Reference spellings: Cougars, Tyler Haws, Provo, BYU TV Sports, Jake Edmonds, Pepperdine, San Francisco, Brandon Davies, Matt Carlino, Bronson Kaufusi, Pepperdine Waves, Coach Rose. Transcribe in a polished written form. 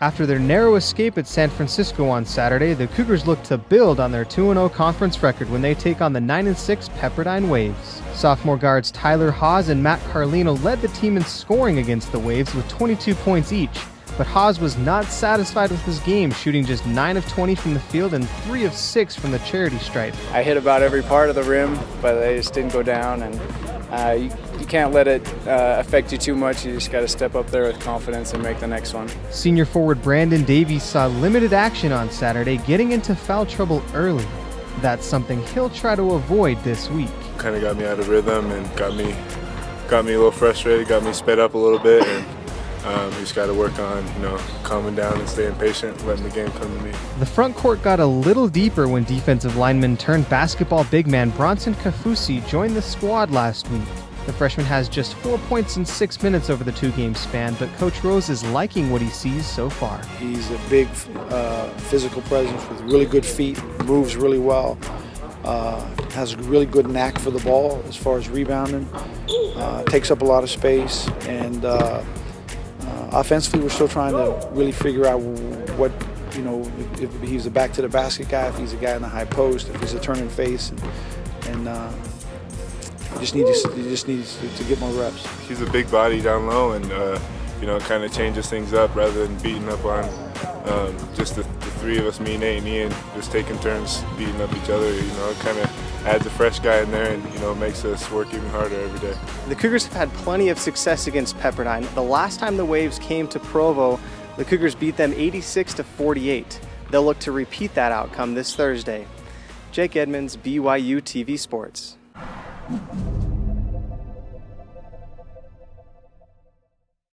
After their narrow escape at San Francisco on Saturday, the Cougars look to build on their 2-0 conference record when they take on the 9-6 Pepperdine Waves. Sophomore guards Tyler Haws and Matt Carlino led the team in scoring against the Waves with 22 points each, but Haws was not satisfied with his game, shooting just 9 of 20 from the field and 3 of 6 from the charity stripe. I hit about every part of the rim, but they just didn't go down, and you can't let it affect you too much. You just got to step up there with confidence and make the next one. Senior forward Brandon Davies saw limited action on Saturday, getting into foul trouble early. That's something he'll try to avoid this week. Kind of got me out of rhythm and got me a little frustrated, got me sped up a little bit, and you just got to work on, calming down and staying patient, letting the game come to me. The front court got a little deeper when defensive lineman turned basketball big man Bronson Kaufusi joined the squad last week. The freshman has just 4 points in 6 minutes over the two-game span, but Coach Rose is liking what he sees so far. He's a big physical presence with really good feet, moves really well, has a really good knack for the ball as far as rebounding, takes up a lot of space, and offensively we're still trying to really figure out what, if he's a back-to-the-basket guy, if he's a guy in the high post, if he's a turn and face, He just needs to get more reps. He's a big body down low, and kind of changes things up rather than beating up on just the three of us, me, Nate, and Ian, just taking turns beating up each other. It kind of adds a fresh guy in there, and makes us work even harder every day. The Cougars have had plenty of success against Pepperdine. The last time the Waves came to Provo, the Cougars beat them 86-48. They'll look to repeat that outcome this Thursday. Jake Edmonds, BYU TV Sports.